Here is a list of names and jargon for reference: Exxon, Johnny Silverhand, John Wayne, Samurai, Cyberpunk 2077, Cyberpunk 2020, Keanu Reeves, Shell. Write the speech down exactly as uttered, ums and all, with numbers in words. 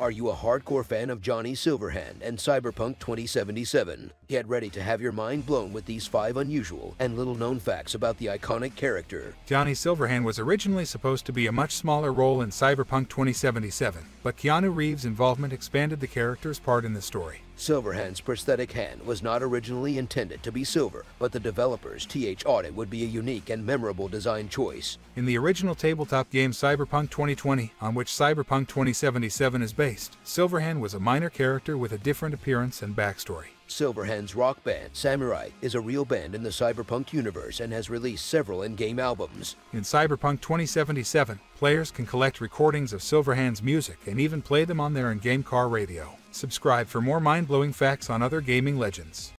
Are you a hardcore fan of Johnny Silverhand and Cyberpunk twenty seventy-seven? Get ready to have your mind blown with these five unusual and little-known facts about the iconic character. Johnny Silverhand was originally supposed to be a much smaller role in Cyberpunk twenty seventy-seven, but Keanu Reeves' involvement expanded the character's part in the story. Silverhand's prosthetic hand was not originally intended to be silver, but the developers thought it would be a unique and memorable design choice. In the original tabletop game Cyberpunk twenty twenty, on which Cyberpunk twenty seventy-seven is based, Silverhand was a minor character with a different appearance and backstory. Silverhand's rock band, Samurai, is a real band in the Cyberpunk universe and has released several in-game albums. In Cyberpunk twenty seventy-seven, players can collect recordings of Silverhand's music and even play them on their in-game car radio. Subscribe for more mind-blowing facts on other gaming legends.